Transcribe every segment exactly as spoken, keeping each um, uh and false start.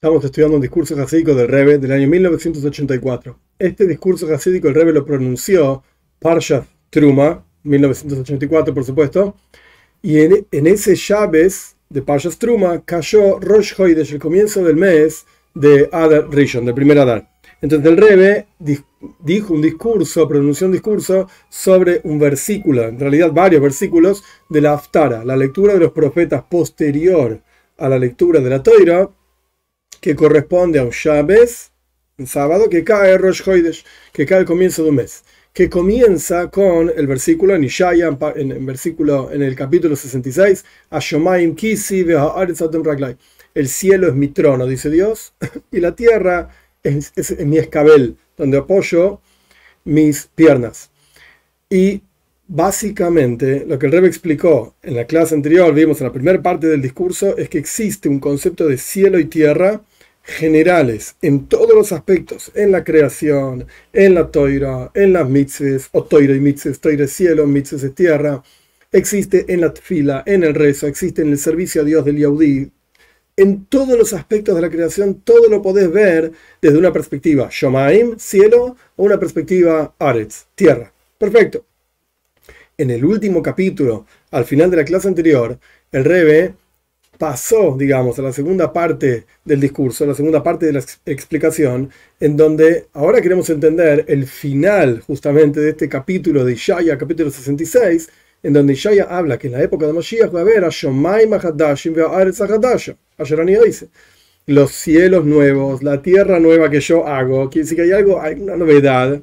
Estamos estudiando un discurso jasídico del Rebbe del año mil novecientos ochenta y cuatro. Este discurso jasídico el Rebbe lo pronunció Parshat Truma, mil novecientos ochenta y cuatro por supuesto, y en, en ese Shabbos de Parshat Truma cayó Rosh Chodesh, el comienzo del mes de Adar Rishon, del primer Adar. Entonces el Rebbe dijo un discurso, pronunció un discurso sobre un versículo, en realidad varios versículos de la Haftarah, la lectura de los profetas posterior a la lectura de la Torá, que corresponde a un Shabbos, un sábado, que cae Rosh Chodesh, que cae al comienzo de un mes, que comienza con el versículo en Ishaia, en, en, versículo, en el capítulo sesenta y seis, a Shomayim kisi ve'ha'aretz atem raglai. El cielo es mi trono, dice Dios, y la tierra es, es, es mi escabel, donde apoyo mis piernas. Y básicamente, lo que el Rebbe explicó en la clase anterior, vimos en la primera parte del discurso, es que existe un concepto de cielo y tierra generales en todos los aspectos, en la creación, en la toira, en las mitzvot, o toira y mitzvot, toira es cielo, mitzvot es tierra, existe en la tfila, en el rezo, existe en el servicio a Dios del Yehudi, en todos los aspectos de la creación, todo lo podés ver desde una perspectiva Shomayim, cielo, o una perspectiva Aretz, tierra. Perfecto. En el último capítulo, al final de la clase anterior, el Rebbe pasó, digamos, a la segunda parte del discurso, a la segunda parte de la explicación, en donde ahora queremos entender el final justamente de este capítulo de Ishaia, capítulo sesenta y seis, en donde Ishaia habla que en la época de Moshiach va a haber a Shomayim ha'chadashim ve'aretz ha'chadasha, ayer ani dice, los cielos nuevos, la tierra nueva que yo hago, quiere decir que hay algo, hay una novedad.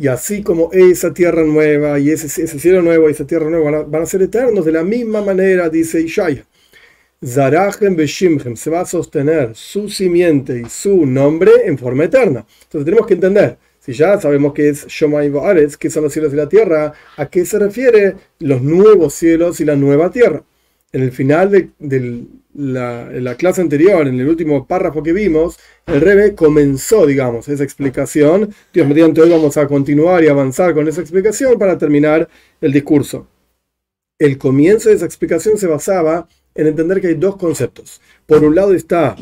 Y así como esa tierra nueva y ese, ese cielo nuevo y esa tierra nueva van a ser eternos, de la misma manera, dice Ishaia, Zarachem Beshimhem, se va a sostener su simiente y su nombre en forma eterna. Entonces tenemos que entender, si ya sabemos que es Shomayim Aretz, que son los cielos y la tierra, ¿a qué se refiere los nuevos cielos y la nueva tierra? En el final de, de la, la clase anterior, en el último párrafo que vimos, el Rebbe comenzó, digamos, esa explicación. Dios mediante, hoy vamos a continuar y avanzar con esa explicación para terminar el discurso. El comienzo de esa explicación se basaba en entender que hay dos conceptos. Por un lado está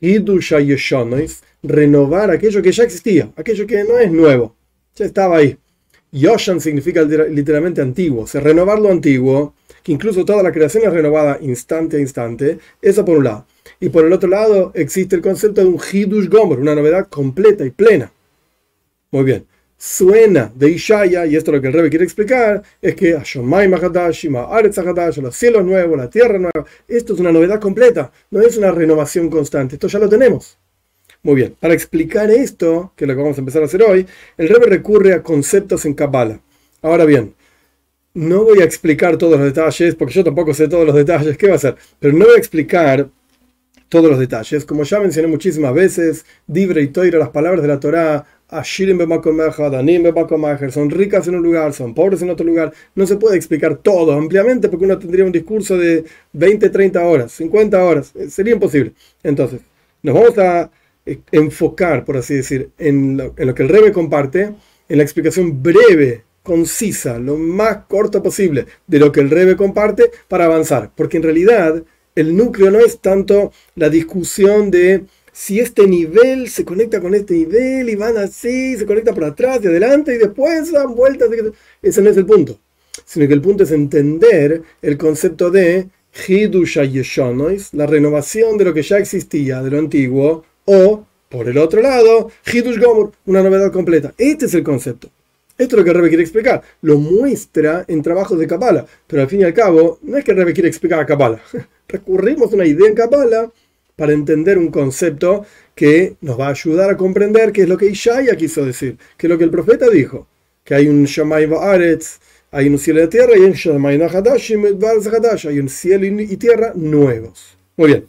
Hidush HaYeshonos, renovar aquello que ya existía, aquello que no es nuevo, ya estaba ahí. Yoshan significa literalmente antiguo, o sea, renovar lo antiguo, que incluso toda la creación es renovada instante a instante, eso por un lado. Y por el otro lado existe el concepto de un Hidush Gomor, una novedad completa y plena. Muy bien, suena de Ishaia, y esto es lo que el Rebbe quiere explicar, es que Shomayim ha'chadashim, ha'aretz ha'chadash, los cielos nuevos, la tierra nueva, esto es una novedad completa, no es una renovación constante, esto ya lo tenemos. Muy bien, para explicar esto, que es lo que vamos a empezar a hacer hoy, el Rebbe recurre a conceptos en Kabbalah. Ahora bien, no voy a explicar todos los detalles, porque yo tampoco sé todos los detalles, ¿qué va a hacer? Pero no voy a explicar todos los detalles. Como ya mencioné muchísimas veces, Dibre y Toira, las palabras de la Torá, Ashirim be'makomecha, Danim be'makomecha, son ricas en un lugar, son pobres en otro lugar. No se puede explicar todo ampliamente, porque uno tendría un discurso de veinte, treinta horas, cincuenta horas, sería imposible. Entonces, nos vamos a enfocar, por así decir, en lo, en lo que el Rebbe comparte, en la explicación breve, concisa, lo más corta posible de lo que el Rebbe comparte para avanzar, porque en realidad el núcleo no es tanto la discusión de si este nivel se conecta con este nivel y van así, se conecta por atrás y adelante y después dan vueltas, ese no es el punto, sino que el punto es entender el concepto de Hidush HaYeshonos, la renovación de lo que ya existía, de lo antiguo, o, por el otro lado, Hidush Gomor, una novedad completa. Este es el concepto. Esto es lo que el Rebbe quiere explicar. Lo muestra en trabajos de Kabbalah, pero al fin y al cabo, no es que el Rebbe quiere explicar a Kabbalah. Recurrimos a una idea en Kabbalah para entender un concepto que nos va a ayudar a comprender qué es lo que Ishaia quiso decir, qué es lo que el profeta dijo, que hay un Shomayim Aretz, hay un cielo de tierra, y hay un Shomayim Hadashim, hay un cielo y tierra nuevos. Muy bien.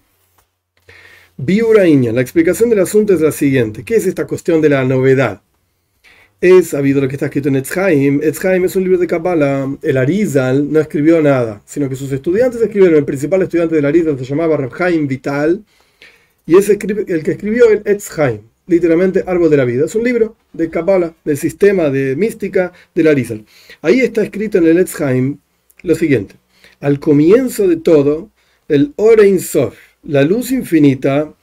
Biuraíña, la explicación del asunto es la siguiente. ¿Qué es esta cuestión de la novedad? Es sabido lo que está escrito en Etz Haim. Etz Haim es un libro de Kabbalah. El Arizal no escribió nada, sino que sus estudiantes escribieron. El principal estudiante del Arizal se llamaba Rav Haim Vital, y es el que escribió el Etz Haim, literalmente Árbol de la Vida. Es un libro de Kabbalah, del sistema de mística del Arizal. Ahí está escrito en el Etz Haim lo siguiente. Al comienzo de todo, el Ohr Ein Sof, la luz infinita,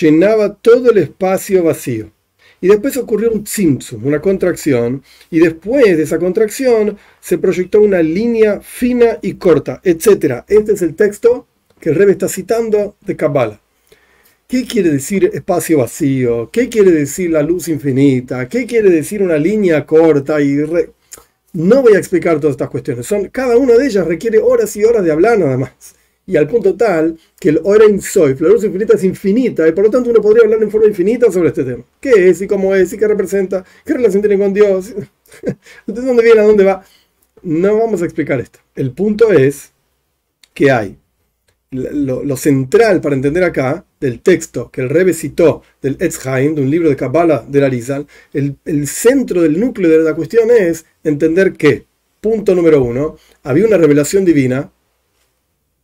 llenaba todo el espacio vacío. Y después ocurrió un tzimtzum, una contracción, y después de esa contracción se proyectó una línea fina y corta, etcétera. Este es el texto que el Rebbe está citando de Kabbalah. ¿Qué quiere decir espacio vacío? ¿Qué quiere decir la luz infinita? ¿Qué quiere decir una línea corta? Y re... No voy a explicar todas estas cuestiones. Son, cada una de ellas requiere horas y horas de hablar nada más. Y al punto tal que el Ohr Ein Sof, la luz infinita, es infinita, y por lo tanto uno podría hablar en forma infinita sobre este tema. ¿Qué es y cómo es y qué representa? ¿Qué relación tiene con Dios? ¿De dónde viene? ¿A dónde va? No vamos a explicar esto. El punto es que hay lo, lo central para entender acá del texto que el Rebbe citó del Etz Haim, de un libro de Kabbalah del Arizal. El, el centro del núcleo de la cuestión es entender que, punto número uno, había una revelación divina,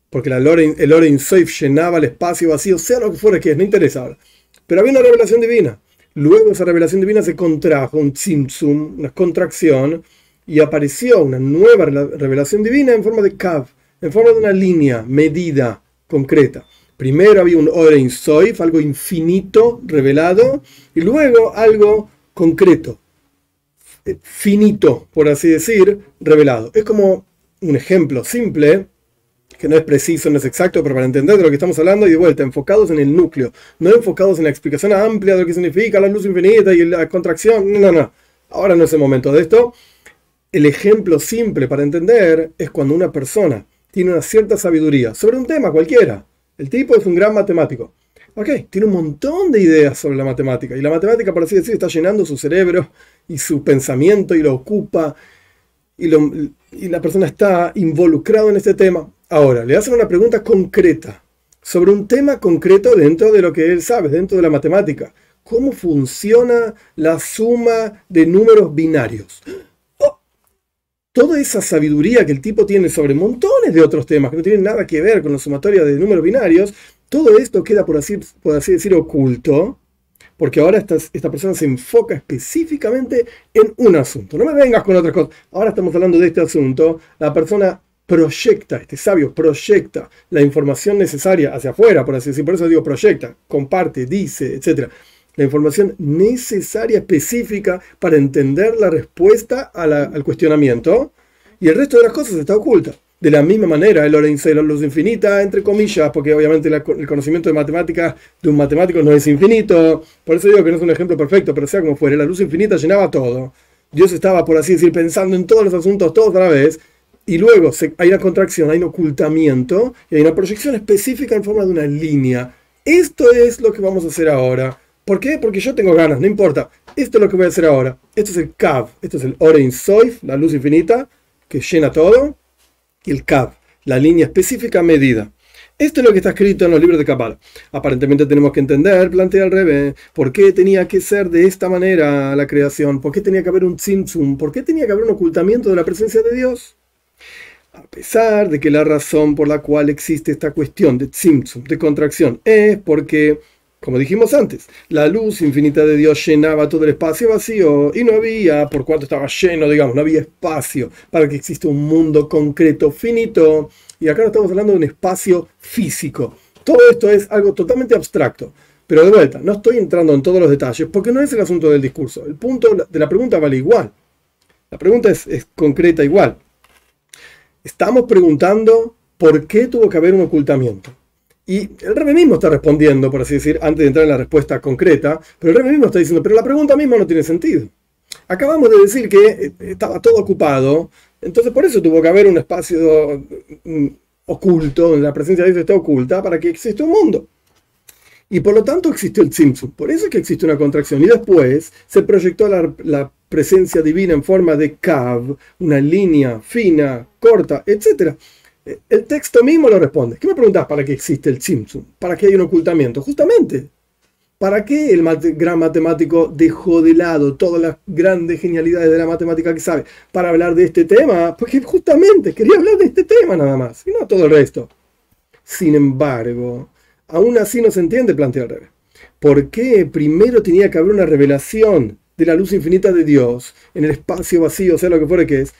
porque la Loren, el Ohr Ein Sof llenaba el espacio vacío, sea lo que fuera que es, no interesa ahora. Pero había una revelación divina. Luego esa revelación divina se contrajo, un tzimtzum, una contracción, y apareció una nueva revelación divina en forma de Kav, en forma de una línea, medida, concreta. Primero había un Ohr Ein Sof, algo infinito, revelado, y luego algo concreto, finito, por así decir, revelado. Es como un ejemplo simple, que no es preciso, no es exacto, pero para entender de lo que estamos hablando, y de vuelta, enfocados en el núcleo, no enfocados en la explicación amplia de lo que significa la luz infinita y la contracción, no, no, no, ahora no es el momento de esto. El ejemplo simple para entender es cuando una persona tiene una cierta sabiduría sobre un tema cualquiera. El tipo es un gran matemático, ok, tiene un montón de ideas sobre la matemática, y la matemática, por así decir, está llenando su cerebro y su pensamiento, y lo ocupa, y, lo, y la persona está involucrada en este tema. Ahora, le hacen una pregunta concreta sobre un tema concreto dentro de lo que él sabe, dentro de la matemática. ¿Cómo funciona la suma de números binarios? Oh, toda esa sabiduría que el tipo tiene sobre montones de otros temas que no tienen nada que ver con la sumatoria de números binarios, todo esto queda, por así, por así decir, oculto, porque ahora esta, esta persona se enfoca específicamente en un asunto. No me vengas con otras cosas. Ahora estamos hablando de este asunto. La persona proyecta, este sabio proyecta la información necesaria hacia afuera, por así decir, por eso digo proyecta, comparte, dice, etcétera. La información necesaria, específica, para entender la respuesta a la, al cuestionamiento, y el resto de las cosas está oculta. De la misma manera, el Ohr Ein Sof, la luz infinita, entre comillas, porque obviamente la, el conocimiento de matemáticas de un matemático no es infinito, por eso digo que no es un ejemplo perfecto, pero sea como fuere, la luz infinita llenaba todo. Dios estaba, por así decir, pensando en todos los asuntos, todos a la vez. Y luego se, hay una contracción, hay un ocultamiento, y hay una proyección específica en forma de una línea. Esto es lo que vamos a hacer ahora. ¿Por qué? Porque yo tengo ganas, no importa. Esto es lo que voy a hacer ahora. Esto es el Kav, esto es el Ohr Ein Sof, la luz infinita, que llena todo. Y el Kav, la línea específica medida. Esto es lo que está escrito en los libros de Kabbalah. Aparentemente tenemos que entender, plantea al Rebbe, por qué tenía que ser de esta manera la creación, por qué tenía que haber un tzimtzum, por qué tenía que haber un ocultamiento de la presencia de Dios. A pesar de que la razón por la cual existe esta cuestión de tzimtzum, de contracción, es porque, como dijimos antes, la luz infinita de Dios llenaba todo el espacio vacío y no había, por cuanto estaba lleno, digamos, no había espacio para que exista un mundo concreto, finito. Y acá no estamos hablando de un espacio físico. Todo esto es algo totalmente abstracto. Pero de vuelta, no estoy entrando en todos los detalles porque no es el asunto del discurso. El punto de la pregunta vale igual. La pregunta es, es concreta igual. Estamos preguntando por qué tuvo que haber un ocultamiento. Y el Rebbe mismo está respondiendo, por así decir, antes de entrar en la respuesta concreta, pero el Rebbe mismo está diciendo, pero la pregunta misma no tiene sentido. Acabamos de decir que estaba todo ocupado, entonces por eso tuvo que haber un espacio oculto, donde la presencia de Dios está oculta, para que exista un mundo. Y por lo tanto existió el tzimtzum, por eso es que existe una contracción. Y después se proyectó la, la presencia divina en forma de Kav, una línea fina, corta, etcétera. El texto mismo lo responde. ¿Qué me preguntás para qué existe el tzimtzum? ¿Para qué hay un ocultamiento? Justamente, ¿para qué el mate, gran matemático dejó de lado todas las grandes genialidades de la matemática que sabe para hablar de este tema? Porque justamente quería hablar de este tema nada más, y no todo el resto. Sin embargo, aún así no se entiende, plantea el Rebbe. ¿Por qué primero tenía que haber una revelación de la luz infinita de Dios en el espacio vacío, sea lo que fuera que es,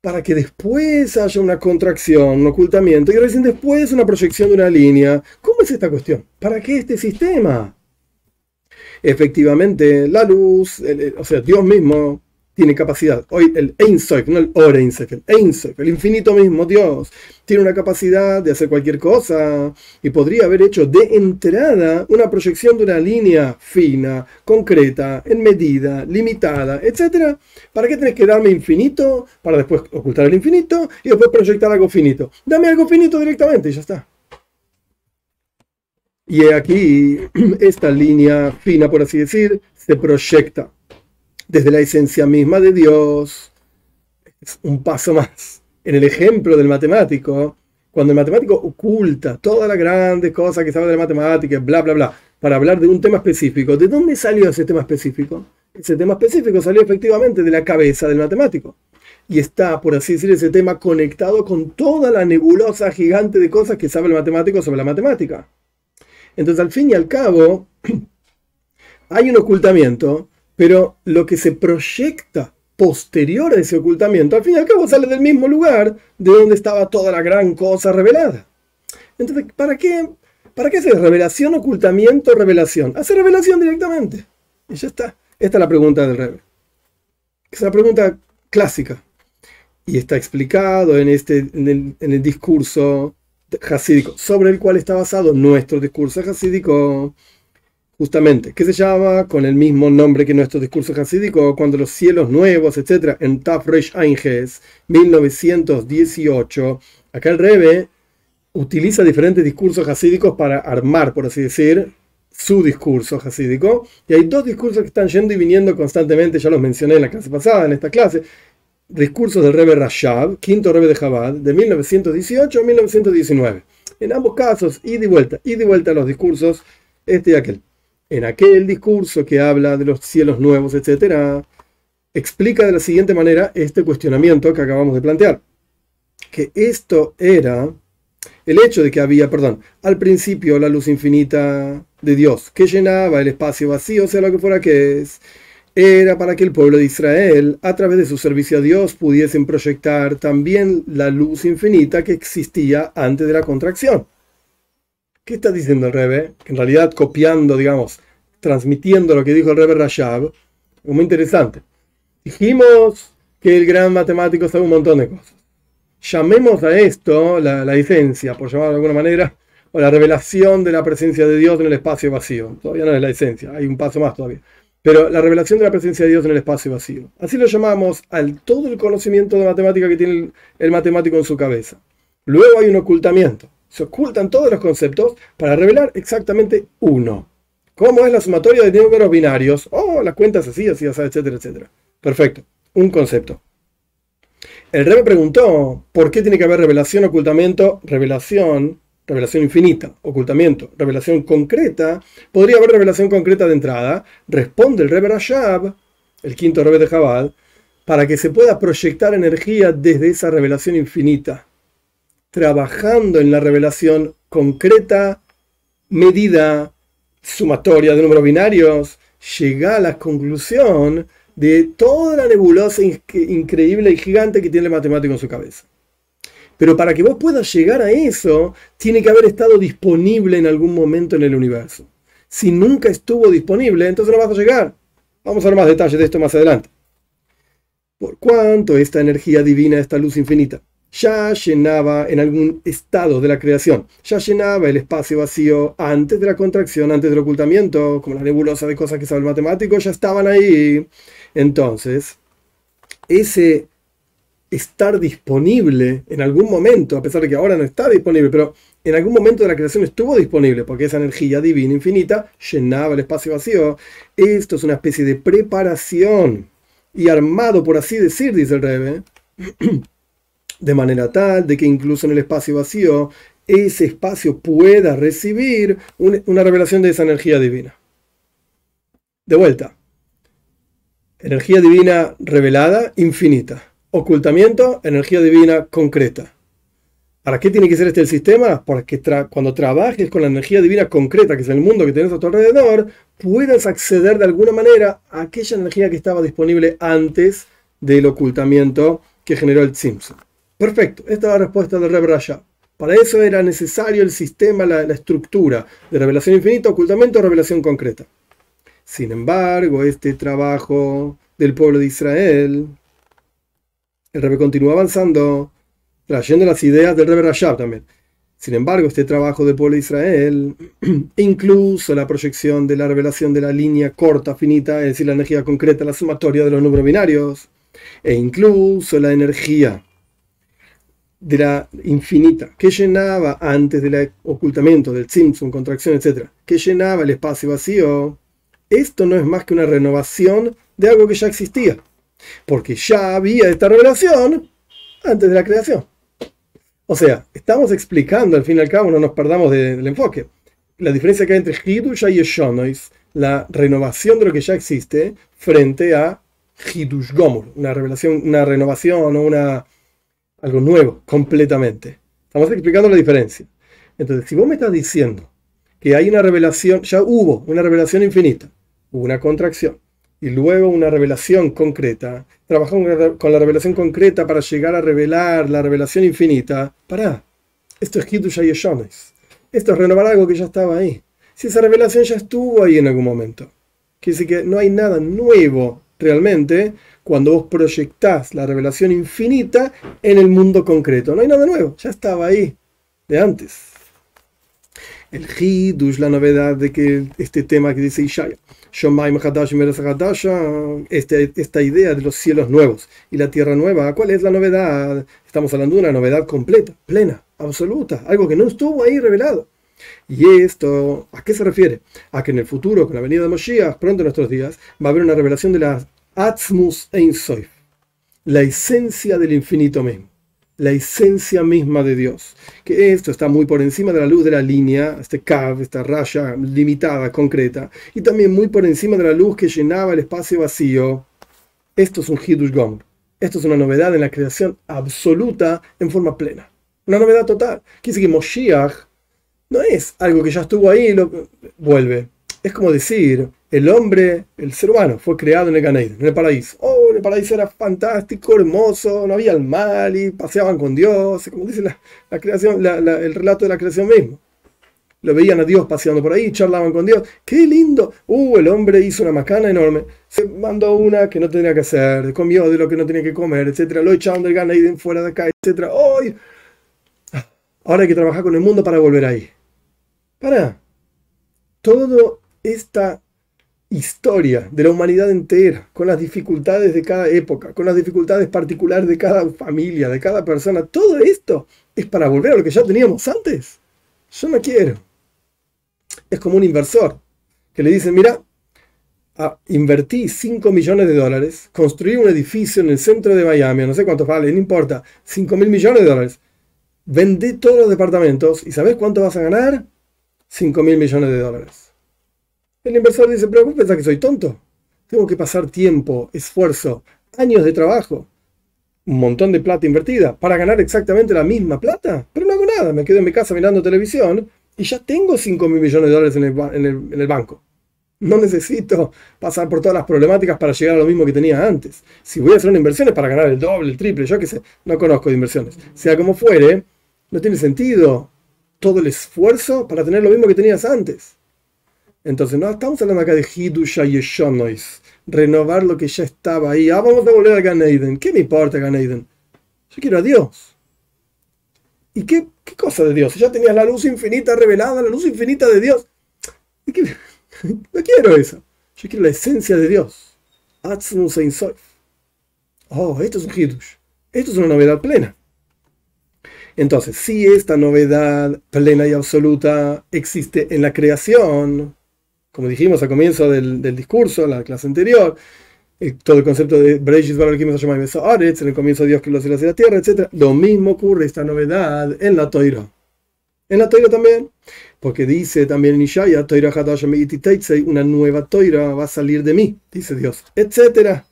para que después haya una contracción, un ocultamiento, y recién después una proyección de una línea. ¿Cómo es esta cuestión? ¿Para qué este sistema? Efectivamente, la luz, el, el, o sea, Dios mismo tiene capacidad. Hoy el Ein Sof, no el Ohr Ein Sof, el Ein Sof, el infinito mismo, Dios, tiene una capacidad de hacer cualquier cosa y podría haber hecho de entrada una proyección de una línea fina, concreta, en medida, limitada, etcétera. ¿Para qué tenés que darme infinito para después ocultar el infinito y después proyectar algo finito? Dame algo finito directamente y ya está. Y aquí esta línea fina, por así decir, se proyecta desde la esencia misma de Dios. Es un paso más. En el ejemplo del matemático, cuando el matemático oculta todas las grandes cosas que sabe de la matemática, bla, bla, bla, para hablar de un tema específico, ¿de dónde salió ese tema específico? Ese tema específico salió efectivamente de la cabeza del matemático. Y está, por así decir, ese tema conectado con toda la nebulosa gigante de cosas que sabe el matemático sobre la matemática. Entonces, al fin y al cabo, hay un ocultamiento, pero lo que se proyecta posterior a ese ocultamiento, al fin y al cabo sale del mismo lugar de donde estaba toda la gran cosa revelada. Entonces, ¿para qué, ¿para qué hacer revelación, ocultamiento, revelación? Hacer revelación directamente. Y ya está. Esta es la pregunta del Rebbe. Es una pregunta clásica. Y está explicado en, este, en, el, en el discurso jasídico, sobre el cual está basado nuestro discurso jasídico, justamente, que se llama con el mismo nombre que nuestro discurso jasídico, Cuando los cielos nuevos, etcétera, en Tav Reish Ain Ches, mil novecientos dieciocho. Acá el Rebbe utiliza diferentes discursos jasídicos para armar, por así decir, su discurso jasídico. Y hay dos discursos que están yendo y viniendo constantemente, ya los mencioné en la clase pasada, en esta clase. Discursos del Rebbe Rashab, quinto Rebbe de Jabad, de mil novecientos dieciocho a mil novecientos diecinueve. En ambos casos, ida y vuelta, ida y vuelta a los discursos, este y aquel. En aquel discurso que habla de los cielos nuevos, etcétera, explica de la siguiente manera este cuestionamiento que acabamos de plantear. Que esto era el hecho de que había, perdón, al principio la luz infinita de Dios, que llenaba el espacio vacío, sea lo que fuera que es, era para que el pueblo de Israel, a través de su servicio a Dios, pudiesen proyectar también la luz infinita que existía antes de la contracción. ¿Qué está diciendo el Rebbe? Que en realidad copiando, digamos, transmitiendo lo que dijo el Rebbe Rashab, es muy interesante. Dijimos que el gran matemático sabe un montón de cosas. Llamemos a esto la, la esencia, por llamarlo de alguna manera, o la revelación de la presencia de Dios en el espacio vacío. Todavía no es la esencia, hay un paso más todavía. Pero la revelación de la presencia de Dios en el espacio vacío. Así lo llamamos al todo el conocimiento de matemática que tiene el, el matemático en su cabeza. Luego hay un ocultamiento. Se ocultan todos los conceptos para revelar exactamente uno. ¿Cómo es la sumatoria de números binarios? Oh, las cuentas así, así, así, etcétera, etcétera. Perfecto, un concepto. El Rebbe preguntó, ¿por qué tiene que haber revelación, ocultamiento, revelación, revelación infinita, ocultamiento, revelación concreta? ¿Podría haber revelación concreta de entrada? Responde el Rebbe Rashab, el quinto Rebbe de Jabad, para que se pueda proyectar energía desde esa revelación infinita, trabajando en la revelación concreta, medida, sumatoria de números binarios, llega a la conclusión de toda la nebulosa increíble y gigante que tiene el matemático en su cabeza. Pero para que vos puedas llegar a eso, tiene que haber estado disponible en algún momento en el universo. Si nunca estuvo disponible, entonces no vas a llegar. Vamos a ver más detalles de esto más adelante. Por cuanto esta energía divina, esta luz infinita, ya llenaba en algún estado de la creación, ya llenaba el espacio vacío antes de la contracción, antes del ocultamiento, como la nebulosa de cosas que sabe el matemático, ya estaban ahí. Entonces, ese estar disponible en algún momento, a pesar de que ahora no está disponible, pero en algún momento de la creación estuvo disponible, porque esa energía divina infinita llenaba el espacio vacío. Esto es una especie de preparación y armado, por así decir, dice el Rebbe, de manera tal de que incluso en el espacio vacío, ese espacio pueda recibir una revelación de esa energía divina. De vuelta, energía divina revelada, infinita. Ocultamiento, energía divina concreta. ¿Para qué tiene que ser este el sistema? Para que tra cuando trabajes con la energía divina concreta, que es el mundo que tenés a tu alrededor, puedas acceder de alguna manera a aquella energía que estaba disponible antes del ocultamiento que generó el Tzimtzum. Perfecto, esta es la respuesta del Rebbe Rashab. Para eso era necesario el sistema, la, la estructura de revelación infinita, ocultamiento o revelación concreta. Sin embargo, este trabajo del pueblo de Israel, el Rebbe continúa avanzando, trayendo las ideas del Rebbe Rashab también. Sin embargo, este trabajo del pueblo de Israel, incluso la proyección de la revelación de la línea corta, finita, es decir, la energía concreta, la sumatoria de los números binarios, e incluso la energía de la infinita, que llenaba antes del ocultamiento, del Tzimtzum, contracción, etcétera, que llenaba el espacio vacío, esto no es más que una renovación de algo que ya existía, porque ya había esta revelación antes de la creación. O sea, estamos explicando, al fin y al cabo, no nos perdamos de, del enfoque, la diferencia que hay entre Hidush y Eshonois, la renovación de lo que ya existe, frente a Hidush Gomur, una revelación, una renovación o una... algo nuevo, completamente. Estamos explicando la diferencia. Entonces, si vos me estás diciendo que hay una revelación, ya hubo una revelación infinita, hubo una contracción, y luego una revelación concreta, trabajamos con la revelación concreta para llegar a revelar la revelación infinita, pará, esto es Hidush HaYeshonos, esto es renovar algo que ya estaba ahí. Si esa revelación ya estuvo ahí en algún momento, quiere decir que no hay nada nuevo realmente, cuando vos proyectás la revelación infinita en el mundo concreto. No hay nada nuevo, ya estaba ahí, de antes. El Hidush, la novedad de que este tema que dice Ishaia, Shomayim Hadash Meres Hadash, esta idea de los cielos nuevos y la tierra nueva, ¿cuál es la novedad? Estamos hablando de una novedad completa, plena, absoluta, algo que no estuvo ahí revelado. Y esto, ¿a qué se refiere? A que en el futuro, con la venida de Moshiach, pronto en nuestros días, va a haber una revelación de la Atzmus Einsof, la esencia del infinito mismo, la esencia misma de Dios, que esto está muy por encima de la luz de la línea, este Kav, esta raya limitada, concreta, y también muy por encima de la luz que llenaba el espacio vacío. Esto es un Hidush Gomur, esto es una novedad en la creación absoluta en forma plena, una novedad total. Quiere decir que Moshiach no es algo que ya estuvo ahí y lo vuelve. Es como decir, el hombre, el ser humano, fue creado en el Gan Eden, en el paraíso. Oh, el paraíso era fantástico, hermoso, no había el mal y paseaban con Dios. Como dice la, la creación, la, la, el relato de la creación mismo. Lo veían a Dios paseando por ahí, charlaban con Dios. ¡Qué lindo! Uh, el hombre hizo una macana enorme. Se mandó una que no tenía que hacer, comió de lo que no tenía que comer, etcétera. Lo echaron del Gan Eden fuera de acá, etcétera. Oh, y... ahora hay que trabajar con el mundo para volver ahí. Para toda esta historia de la humanidad entera, con las dificultades de cada época, con las dificultades particulares de cada familia, de cada persona, todo esto es para volver a lo que ya teníamos antes. Yo no quiero. Es como un inversor que le dicen, mira, ah, invertí cinco millones de dólares, construí un edificio en el centro de Miami, no sé cuánto vale, no importa, cinco mil millones de dólares, vendí todos los departamentos y ¿sabés cuánto vas a ganar? cinco mil millones de dólares. El inversor dice, pero ¿vos pensás que soy tonto? Tengo que pasar tiempo, esfuerzo, años de trabajo, un montón de plata invertida para ganar exactamente la misma plata. Pero no hago nada, me quedo en mi casa mirando televisión y ya tengo cinco mil millones de dólares en el, en, el, en el banco. No necesito pasar por todas las problemáticas para llegar a lo mismo que tenía antes. Si voy a hacer una inversión es para ganar el doble, el triple, yo qué sé, no conozco de inversiones. Sea como fuere, no tiene sentido todo el esfuerzo para tener lo mismo que tenías antes. Entonces no estamos hablando acá de Hidush HaYeshonos, renovar lo que ya estaba ahí. Ah, vamos a volver al Gan Eden. ¿Qué me importa Gan Eden? Yo quiero a Dios. ¿Y qué, qué cosa de Dios? Ya tenías la luz infinita revelada, la luz infinita de Dios. ¿Y qué? No quiero eso. Yo quiero la esencia de Dios. Atzmus Einsof. Oh, esto es un Hidush. Esto es una novedad plena. Entonces, si esta novedad plena y absoluta existe en la creación, como dijimos al comienzo del, del discurso, la clase anterior, eh, todo el concepto de Bereshit bara Elohim et haShamayim ve'et ha'aretz, en el comienzo de Dios creó los cielos y la tierra, etcétera, lo mismo ocurre esta novedad en la Torá. En la Torá también, porque dice también en Ishaia, Torá hadash me'iti teitzei, una nueva Torá va a salir de mí, dice Dios, etcétera.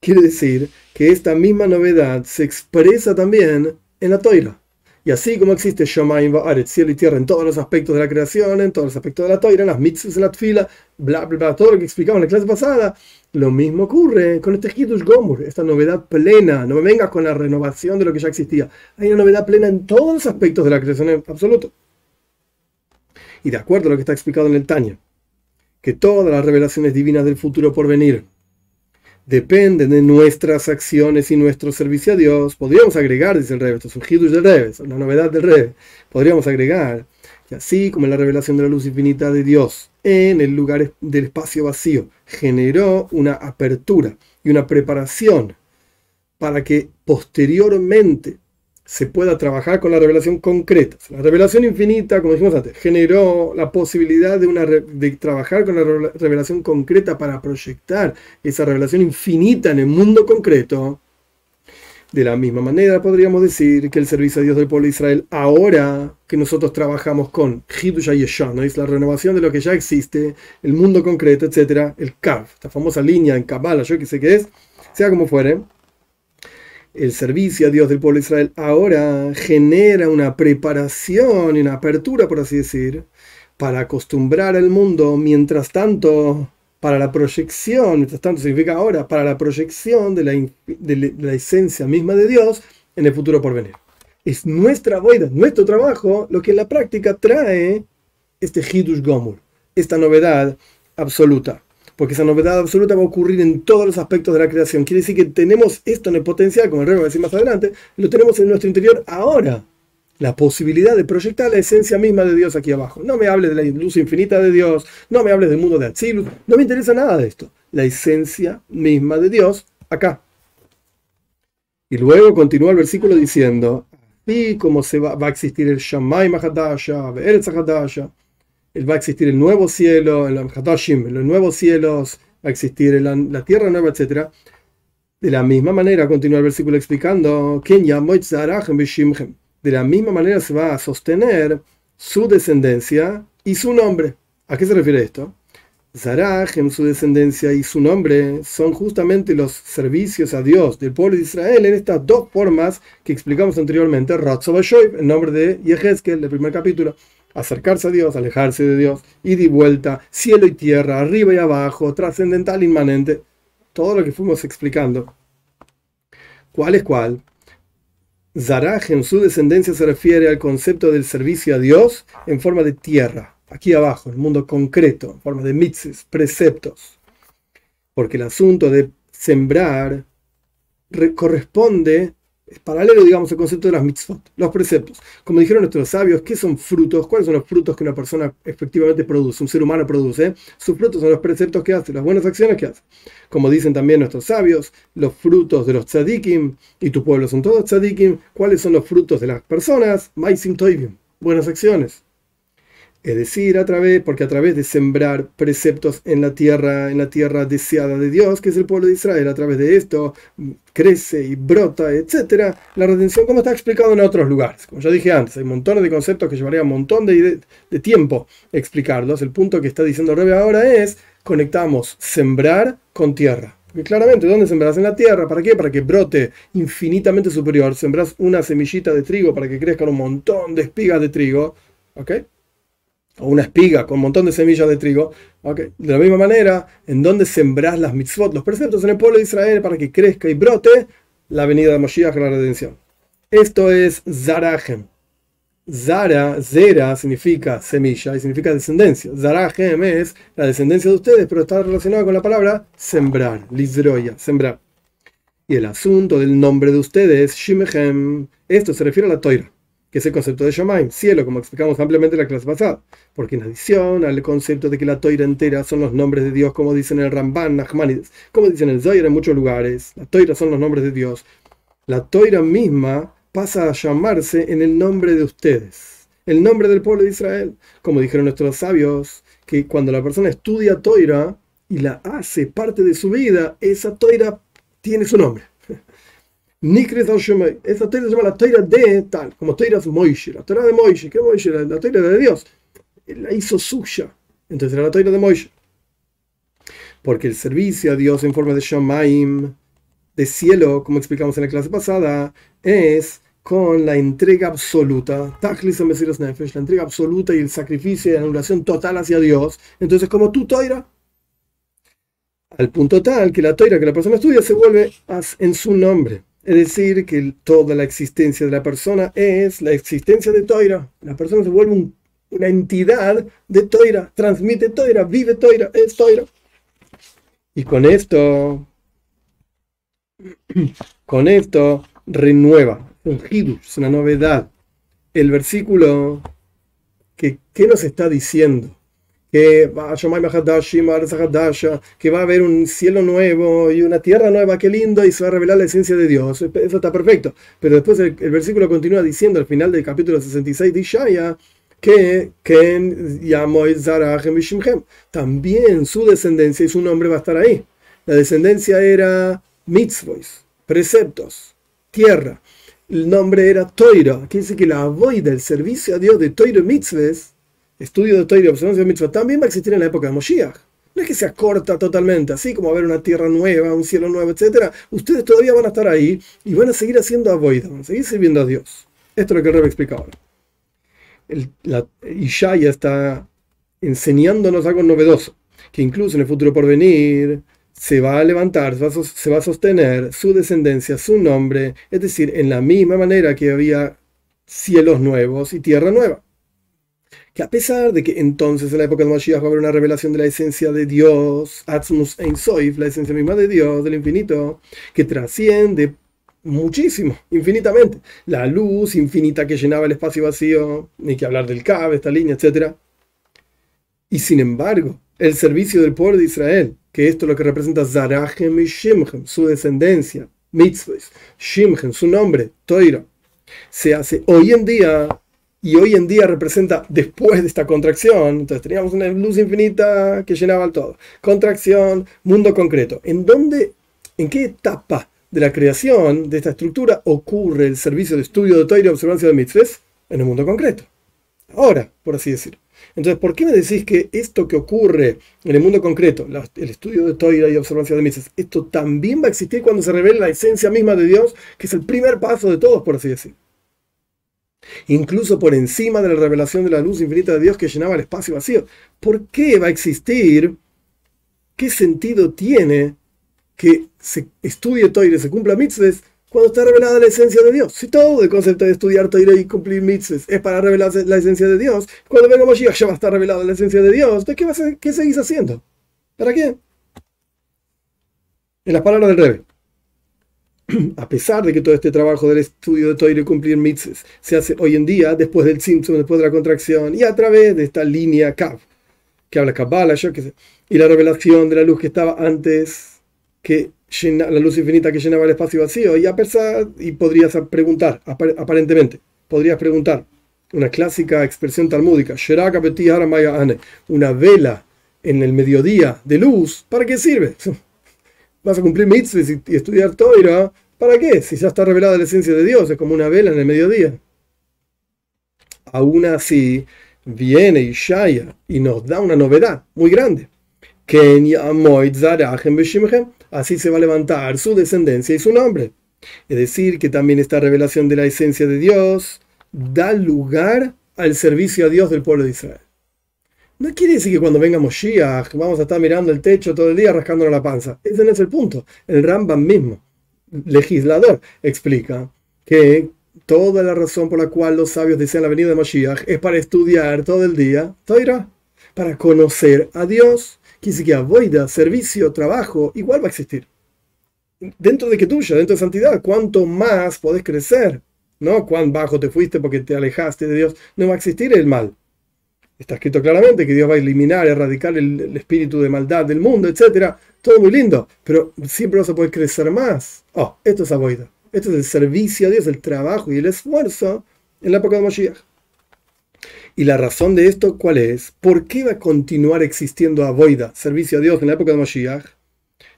Quiere decir que esta misma novedad se expresa también en la Torá. Y así como existe Shomayim Aretz, cielo y tierra, en todos los aspectos de la creación, en todos los aspectos de la Torá, en las mitzvot, en la Tfila, bla, bla, bla, todo lo que explicamos en la clase pasada, lo mismo ocurre con este Hidush Gomur, esta novedad plena. No me vengas con la renovación de lo que ya existía. Hay una novedad plena en todos los aspectos de la creación en absoluto. Y de acuerdo a lo que está explicado en el Tanya, que todas las revelaciones divinas del futuro por venir dependen de nuestras acciones y nuestro servicio a Dios, podríamos agregar, dice el Rebbe, esto es un hidush del Rebbe, es una novedad del Rebbe, podríamos agregar que así como la revelación de la luz infinita de Dios en el lugar del espacio vacío generó una apertura y una preparación para que posteriormente se pueda trabajar con la revelación concreta. La revelación infinita, como dijimos antes, generó la posibilidad de, una, de trabajar con la revelación concreta para proyectar esa revelación infinita en el mundo concreto. De la misma manera podríamos decir que el servicio a Dios del pueblo de Israel, ahora que nosotros trabajamos con Hidush HaYeshon, ¿no? Es la renovación de lo que ya existe, el mundo concreto, etcétera, el Kav, esta famosa línea en Kabbalah, yo que sé qué es, sea como fuere. El servicio a Dios del pueblo de Israel ahora genera una preparación y una apertura, por así decir, para acostumbrar al mundo, mientras tanto, para la proyección, mientras tanto significa ahora, para la proyección de la, de la esencia misma de Dios en el futuro por venir. Es nuestra boida, nuestro trabajo, lo que en la práctica trae este Hidush Gomur, esta novedad absoluta. Porque esa novedad absoluta va a ocurrir en todos los aspectos de la creación. Quiere decir que tenemos esto en el potencial, como el Rebbe va a decir más adelante, lo tenemos en nuestro interior ahora. La posibilidad de proyectar la esencia misma de Dios aquí abajo. No me hables de la luz infinita de Dios, no me hables del mundo de Atzilus, no me interesa nada de esto. La esencia misma de Dios acá. Y luego continúa el versículo diciendo, así como se va, va a existir el Shamayim HaDasha, Aretz HaDasha, va a existir el nuevo cielo, el Hadashim, los nuevos cielos, va a existir la, la tierra nueva, etcétera. De la misma manera, continúa el versículo explicando, de la misma manera se va a sostener su descendencia y su nombre. ¿A qué se refiere esto? Zarahem, su descendencia y su nombre son justamente los servicios a Dios del pueblo de Israel en estas dos formas que explicamos anteriormente, el nombre de Yehezkel, del primer capítulo. Acercarse a Dios, alejarse de Dios, ida y vuelta, cielo y tierra, arriba y abajo, trascendental, inmanente, todo lo que fuimos explicando. ¿Cuál es cuál? Zaraj en su descendencia se refiere al concepto del servicio a Dios en forma de tierra, aquí abajo, el mundo concreto, en forma de mitzvot, preceptos. Porque el asunto de sembrar corresponde... Es paralelo, digamos, al concepto de las mitzvot, los preceptos. Como dijeron nuestros sabios, ¿qué son frutos? ¿Cuáles son los frutos que una persona efectivamente produce, un ser humano produce? ¿eh? Sus frutos son los preceptos que hace, las buenas acciones que hace. Como dicen también nuestros sabios, los frutos de los tzadikim, y tu pueblo son todos tzadikim. ¿Cuáles son los frutos de las personas? Maisim toivim, buenas acciones. Es decir, a través, porque a través de sembrar preceptos en la tierra, en la tierra deseada de Dios, que es el pueblo de Israel, a través de esto crece y brota, etcétera, la redención, como está explicado en otros lugares. Como ya dije antes, hay montones de conceptos que llevaría un montón de, de, de tiempo explicarlos. El punto que está diciendo Rebbe ahora es, conectamos sembrar con tierra. Porque claramente, ¿dónde sembrás? En la tierra. ¿Para qué? Para que brote infinitamente superior. Sembrás una semillita de trigo para que crezcan un montón de espigas de trigo. ¿Ok? O una espiga con un montón de semillas de trigo. Okay. De la misma manera, en donde sembrás las mitzvot, los preceptos en el pueblo de Israel para que crezca y brote la venida de Moshiach, la redención. Esto es Zarahem. Zara, Zera significa semilla y significa descendencia. Zarahem es la descendencia de ustedes, pero está relacionada con la palabra sembrar, Lizroya, sembrar. Y el asunto del nombre de ustedes, Shimehem, esto se refiere a la Torah, que es el concepto de Shomayim, cielo, como explicamos ampliamente en la clase pasada. Porque en adición al concepto de que la Torá entera son los nombres de Dios, como dicen el Ramban, Nachmanides, como dicen el Zohar en muchos lugares, la Torá son los nombres de Dios. La Torá misma pasa a llamarse en el nombre de ustedes, el nombre del pueblo de Israel. Como dijeron nuestros sabios, que cuando la persona estudia Torá y la hace parte de su vida, esa Torá tiene su nombre. Esa Torá se llama la Torá de tal, como Torá es Moishe, la Torá de Moishe, que Moishe, la, la Torá de Dios, la hizo suya, entonces era la Torá de Moishe. Porque el servicio a Dios en forma de Shomayim, de cielo, como explicamos en la clase pasada, es con la entrega absoluta, la entrega absoluta y el sacrificio y la anulación total hacia Dios, entonces como tu toira, al punto tal que la toira que la persona estudia se vuelve en su nombre. Es decir, que toda la existencia de la persona es la existencia de toira. La persona se vuelve un, una entidad de toira, transmite toira, vive toira, es toira. Y con esto, con esto renueva, un hidush, es una novedad. El versículo, que, ¿qué nos está diciendo? Que va a Shomayim Hadashim, Aretz Hadasha, que va a haber un cielo nuevo y una tierra nueva, qué lindo, y se va a revelar la esencia de Dios. Eso está perfecto. Pero después el, el versículo continúa diciendo al final del capítulo sesenta y seis de Ishaia, que Ken Yamoy Zarahem Vishimhem, también su descendencia y su nombre va a estar ahí. La descendencia era Mitzvot, preceptos, tierra. El nombre era Toira, que dice que la avoida, el servicio a Dios de Toira Mitzvot, estudio de Torah y observancia de Mitzvot, también va a existir en la época de Moshiach. No es que se acorta totalmente, así como va a haber una tierra nueva, un cielo nuevo, etcétera. Ustedes todavía van a estar ahí y van a seguir haciendo avoida, van a seguir sirviendo a Dios. Esto es lo que el Rebbe explica ahora. El, la, Ishaia está enseñándonos algo novedoso, que incluso en el futuro por venir se va a levantar, se va a, se va a sostener su descendencia, su nombre, es decir, en la misma manera que había cielos nuevos y tierra nueva. Que a pesar de que entonces en la época de Moshiach va a haber una revelación de la esencia de Dios, Atzmus Einsof, la esencia misma de Dios, del infinito, que trasciende muchísimo, infinitamente. La luz infinita que llenaba el espacio vacío, ni que hablar del Kav, esta línea, etcétera. Y sin embargo, el servicio del pueblo de Israel, que esto es lo que representa Zarahem y Shimhem, su descendencia, Mitzvot, Shimhem, su nombre, Toira, se hace hoy en día. Y hoy en día representa, después de esta contracción, entonces teníamos una luz infinita que llenaba el todo. Contracción, mundo concreto. ¿En dónde, en qué etapa de la creación de esta estructura ocurre el servicio de estudio de Torah y observancia de Mitzvot? En el mundo concreto. Ahora, por así decir. Entonces, ¿por qué me decís que esto que ocurre en el mundo concreto, la, el estudio de Torah y observancia de Mitzvot, esto también va a existir cuando se revele la esencia misma de Dios, que es el primer paso de todos, por así decir? Incluso por encima de la revelación de la luz infinita de Dios que llenaba el espacio vacío. ¿Por qué va a existir? ¿Qué sentido tiene que se estudie Torah y se cumpla Mitzvot cuando está revelada la esencia de Dios? Si todo el concepto de estudiar Torah y cumplir Mitzvot es para revelar la esencia de Dios, cuando venga Moshiach ya va a estar revelada la esencia de Dios, ¿qué, vas a, ¿qué seguís haciendo? ¿Para qué? En las palabras del Rebbe, a pesar de que todo este trabajo del estudio de Torah y cumplir Mitzvot se hace hoy en día, después del Tzimtzum, después de la contracción, y a través de esta línea Kav, que habla Kabbalah, yo qué sé, y la revelación de la luz que estaba antes, que llena, la luz infinita que llenaba el espacio vacío, y a pesar, y podrías preguntar, aparentemente, podrías preguntar, una clásica expresión talmúdica, una vela en el mediodía de luz, ¿para qué sirve? Vas a cumplir Mitzvot y estudiar Torah, ¿para qué? Si ya está revelada la esencia de Dios, es como una vela en el mediodía. Aún así, viene Ishaia y nos da una novedad muy grande. Así se va a levantar su descendencia y su nombre. Es decir, que también esta revelación de la esencia de Dios da lugar al servicio a Dios del pueblo de Israel. No quiere decir que cuando venga Moshiach vamos a estar mirando el techo todo el día rascándonos la panza. Ese no es el punto. El Ramban mismo, legislador, explica que toda la razón por la cual los sabios desean la venida de Moshiach es para estudiar todo el día Torah, para conocer a Dios. Quiere decir que avoida, servicio, trabajo, igual va a existir. Dentro de que tuya, dentro de santidad, cuánto más podés crecer, ¿no? Cuán bajo te fuiste porque te alejaste de Dios. No va a existir el mal. Está escrito claramente que Dios va a eliminar, erradicar el, el espíritu de maldad del mundo, etcétera. Todo muy lindo, pero siempre vas a poder crecer más. Oh, esto es avoida. Esto es el servicio a Dios, el trabajo y el esfuerzo en la época de Moshiach. ¿Y la razón de esto cuál es? ¿Por qué va a continuar existiendo avoida, servicio a Dios en la época de Moshiach?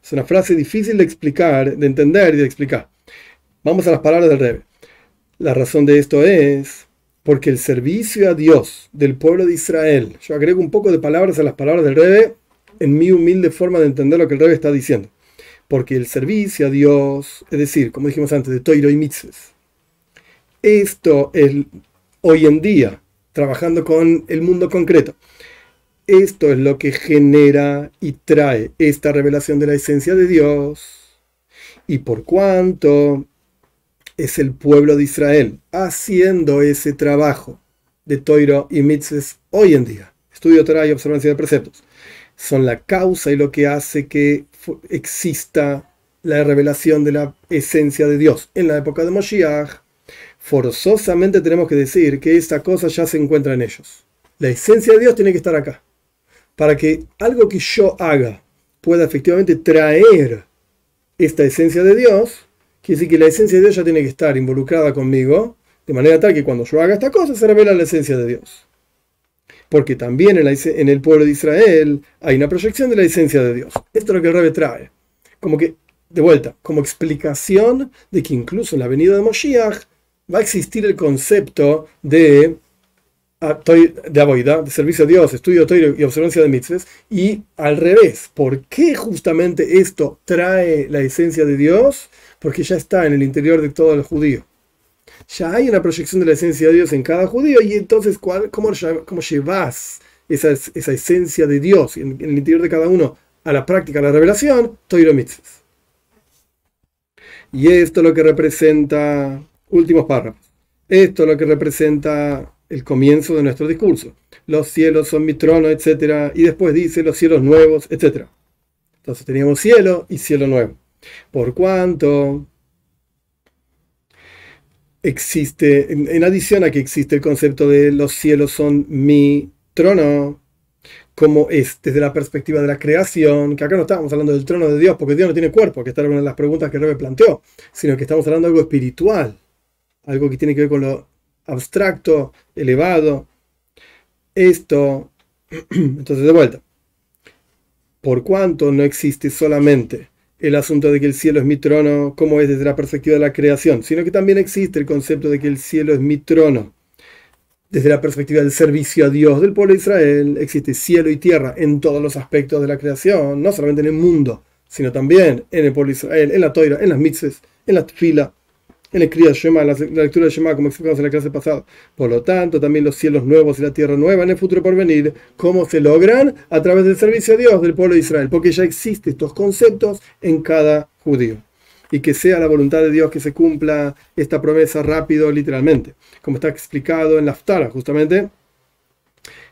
Es una frase difícil de explicar, de entender y de explicar. Vamos a las palabras del Rebbe. La razón de esto es porque el servicio a Dios del pueblo de Israel, yo agrego un poco de palabras a las palabras del Rebbe, en mi humilde forma de entender lo que el Rebbe está diciendo. Porque el servicio a Dios, es decir, como dijimos antes, de Torah y Mitzvot, Esto es hoy en día, trabajando con el mundo concreto. Esto es lo que genera y trae esta revelación de la esencia de Dios. Y por cuanto es el pueblo de Israel haciendo ese trabajo de Toiro y Mitzvot hoy en día, estudio Torá y observancia de preceptos, son la causa y lo que hace que exista la revelación de la esencia de Dios. En la época de Moshiach, forzosamente tenemos que decir que esta cosa ya se encuentra en ellos. La esencia de Dios tiene que estar acá. Para que algo que yo haga pueda efectivamente traer esta esencia de Dios, quiere decir que la esencia de Dios ya tiene que estar involucrada conmigo, de manera tal que cuando yo haga esta cosa se revela la esencia de Dios. Porque también en, la, en el pueblo de Israel hay una proyección de la esencia de Dios. Esto es lo que el Rebbe trae. Como que, de vuelta, como explicación de que incluso en la venida de Moshiach va a existir el concepto de... de Aboida, de servicio a Dios, estudio Torá y observancia de mitzvot, y al revés. ¿Por qué justamente esto trae la esencia de Dios? Porque ya está en el interior de todo el judío. Ya hay una proyección de la esencia de Dios en cada judío, y entonces, ¿cuál, cómo, cómo llevas esa, esa esencia de Dios en, en el interior de cada uno a la práctica, a la revelación? Torá y mitzvot. Y esto es lo que representa, últimos párrafos, esto es lo que representa el comienzo de nuestro discurso. Los cielos son mi trono, etcétera. Y después dice los cielos nuevos, etcétera. Entonces teníamos cielo y cielo nuevo. Por cuanto existe, en, en adición a que existe el concepto de los cielos son mi trono, como es desde la perspectiva de la creación, que acá no estábamos hablando del trono de Dios, porque Dios no tiene cuerpo, que esta era una de las preguntas que Rebbe planteó, sino que estamos hablando de algo espiritual, algo que tiene que ver con lo abstracto, elevado. Esto, entonces de vuelta, por cuanto no existe solamente el asunto de que el cielo es mi trono, como es desde la perspectiva de la creación, sino que también existe el concepto de que el cielo es mi trono, desde la perspectiva del servicio a Dios del pueblo de Israel. Existe cielo y tierra en todos los aspectos de la creación, no solamente en el mundo, sino también en el pueblo de Israel, en la Toira, en las mitzvot, en la Tfila, en el Kriat Shema, la lectura de Shema, como explicamos en la clase pasada. Por lo tanto, también los cielos nuevos y la tierra nueva en el futuro porvenir, ¿cómo se logran? A través del servicio a Dios del pueblo de Israel, porque ya existen estos conceptos en cada judío. Y que sea la voluntad de Dios que se cumpla esta promesa rápido, literalmente, como está explicado en la Haftarah, justamente,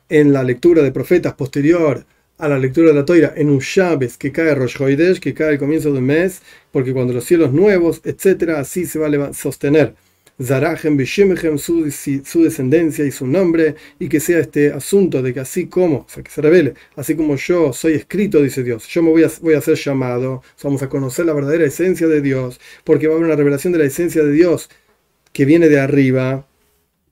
en la lectura de profetas posterior a la lectura de la Toira, en un Shabes que cae Rosh Chodesh, que cae al comienzo de un mes, porque cuando los cielos nuevos, etcétera, así se va a sostener Zarahem Bishimhem, su, su descendencia y su nombre, y que sea este asunto de que así como, o sea, que se revele, así como yo soy escrito, dice Dios, yo me voy a, voy a ser llamado, vamos a conocer la verdadera esencia de Dios, porque va a haber una revelación de la esencia de Dios que viene de arriba,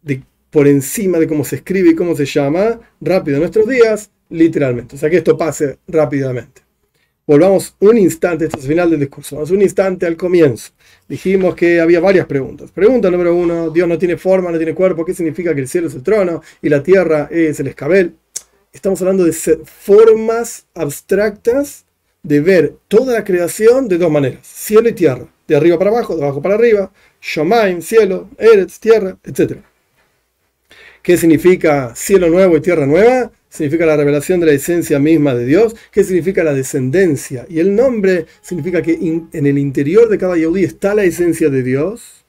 de, por encima de cómo se escribe y cómo se llama, rápido en nuestros días, literalmente. O sea, que esto pase rápidamente. Volvamos un instante, este es el final del discurso, vamos un instante al comienzo. Dijimos que había varias preguntas. Pregunta número uno, Dios no tiene forma, no tiene cuerpo, ¿qué significa que el cielo es el trono y la tierra es el escabel? Estamos hablando de formas abstractas de ver toda la creación de dos maneras, cielo y tierra, de arriba para abajo, de abajo para arriba, Shomayim, cielo, Aretz, tierra, etcétera. ¿Qué significa cielo nuevo y tierra nueva? Significa la revelación de la esencia misma de Dios, que significa la descendencia. Y el nombre significa que in, en el interior de cada Yehudi está la esencia de Dios.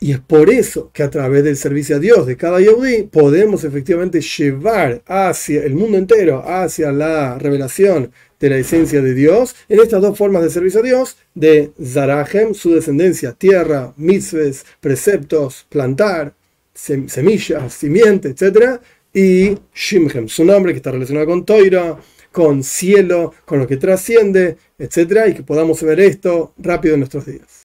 Y es por eso que a través del servicio a Dios de cada Yehudi podemos efectivamente llevar hacia el mundo entero, hacia la revelación de la esencia de Dios, en estas dos formas de servicio a Dios, de Zarahem, su descendencia, tierra, mitzvot, preceptos, plantar, sem, semillas, simiente, etcétera, y Shimhem, su nombre, que está relacionado con Toira, con cielo, con lo que trasciende, etcétera, y que podamos ver esto rápido en nuestros días.